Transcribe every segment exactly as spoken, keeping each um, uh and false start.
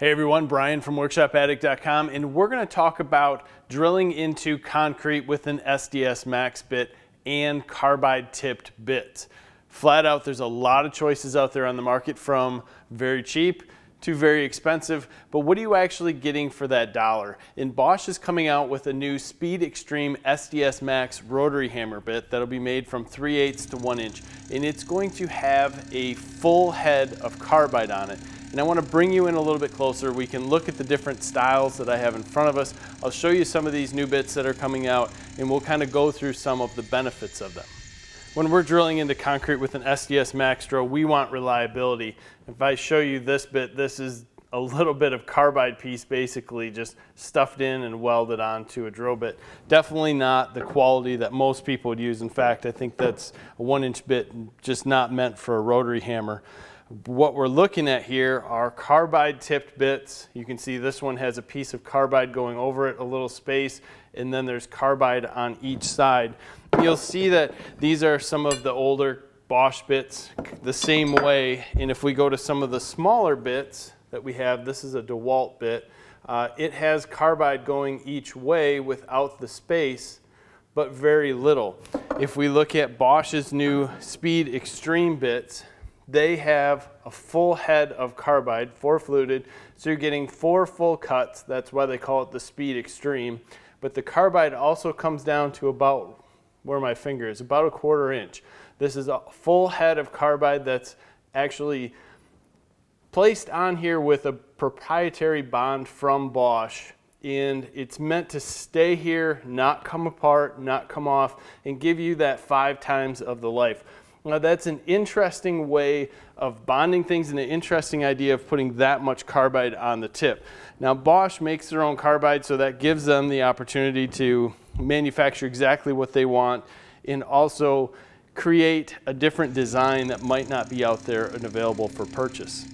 Hey everyone, Brian from workshop addict dot com, and we're going to talk about drilling into concrete with an S D S Max bit and carbide tipped bits. Flat out, there's a lot of choices out there on the market, from very cheap to very expensive, but what are you actually getting for that dollar? And Bosch is coming out with a new SpeedXtreme S D S Max rotary hammer bit that'll be made from three eighths to one inch, and it's going to have a full head of carbide on it. And I want to bring you in a little bit closer. We can look at the different styles that I have in front of us. I'll show you some of these new bits that are coming out, and we'll kind of go through some of the benefits of them. When we're drilling into concrete with an S D S Max drill, we want reliability. If I show you this bit, this is a little bit of carbide piece basically just stuffed in and welded onto a drill bit. Definitely not the quality that most people would use. In fact, I think that's a one inch bit just not meant for a rotary hammer. What we're looking at here are carbide tipped bits. You can see this one has a piece of carbide going over it, a little space, and then there's carbide on each side. You'll see that these are some of the older Bosch bits the same way, and if we go to some of the smaller bits that we have, this is a DeWalt bit. Uh, it has carbide going each way without the space, but very little. If we look at Bosch's new SpeedXtreme bits, they have a full head of carbide, four fluted, so you're getting four full cuts. That's why they call it the SpeedXtreme. But the carbide also comes down to about where my finger is, about a quarter inch. This is a full head of carbide that's actually placed on here with a proprietary bond from Bosch, and it's meant to stay here, not come apart, not come off, and give you that five times of the life. Now that's an interesting way of bonding things, and an interesting idea of putting that much carbide on the tip. Now Bosch makes their own carbide, so that gives them the opportunity to manufacture exactly what they want and also create a different design that might not be out there and available for purchase.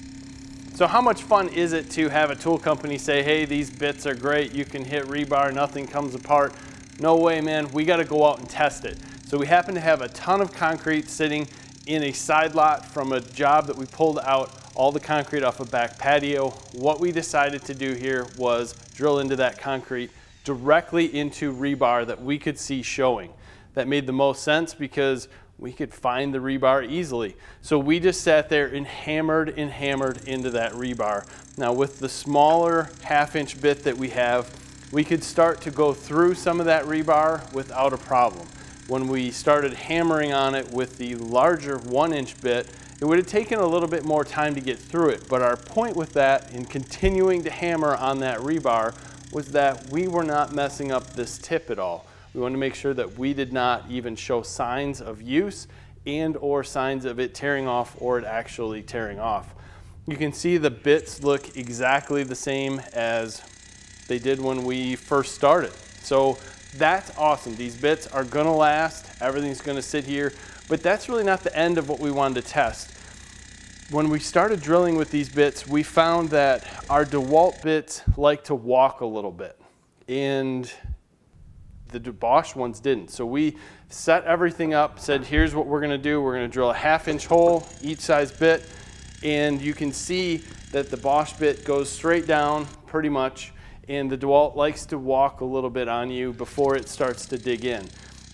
So how much fun is it to have a tool company say, hey, these bits are great, you can hit rebar, nothing comes apart? No way, man, we got to go out and test it. So we happen to have a ton of concrete sitting in a side lot from a job that we pulled out all the concrete off a back patio. What we decided to do here was drill into that concrete directly into rebar that we could see showing. That made the most sense because we could find the rebar easily. So we just sat there and hammered and hammered into that rebar. Now with the smaller half inch bit that we have, we could start to go through some of that rebar without a problem. When we started hammering on it with the larger one inch bit, it would have taken a little bit more time to get through it. But our point with that, in continuing to hammer on that rebar, was that we were not messing up this tip at all. We wanted to make sure that we did not even show signs of use and or signs of it tearing off or it actually tearing off. You can see the bits look exactly the same as they did when we first started. So that's awesome. These bits are going to last. Everything's going to sit here. But that's really not the end of what we wanted to test. When we started drilling with these bits, we found that our DeWalt bits like to walk a little bit, and the Bosch ones didn't. So we set everything up, said, here's what we're going to do. We're going to drill a half inch hole each size bit. And you can see that the Bosch bit goes straight down pretty much, and the DeWalt likes to walk a little bit on you before it starts to dig in.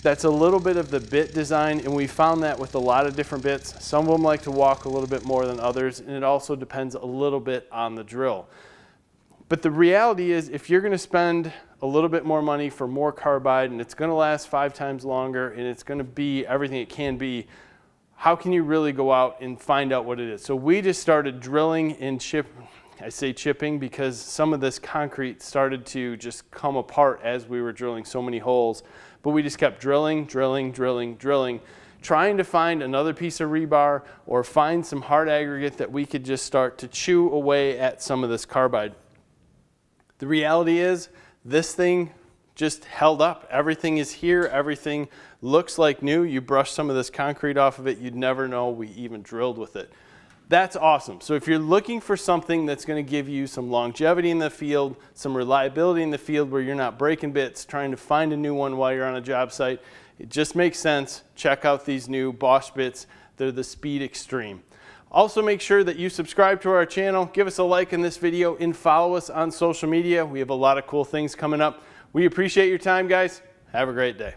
That's a little bit of the bit design, and we found that with a lot of different bits. Some of them like to walk a little bit more than others, and it also depends a little bit on the drill. But the reality is, if you're going to spend a little bit more money for more carbide, and it's going to last five times longer, and it's going to be everything it can be, how can you really go out and find out what it is? So we just started drilling and chipping. I say chipping because some of this concrete started to just come apart as we were drilling so many holes. But we just kept drilling, drilling, drilling, drilling, trying to find another piece of rebar or find some hard aggregate that we could just start to chew away at some of this carbide. The reality is, this thing just held up. Everything is here. Everything looks like new. You brush some of this concrete off of it, you'd never know we even drilled with it. That's awesome. So if you're looking for something that's going to give you some longevity in the field, some reliability in the field where you're not breaking bits, trying to find a new one while you're on a job site, it just makes sense. Check out these new Bosch bits. They're the SpeedXtreme. Also, make sure that you subscribe to our channel, give us a like in this video, and follow us on social media. We have a lot of cool things coming up. We appreciate your time, guys. Have a great day.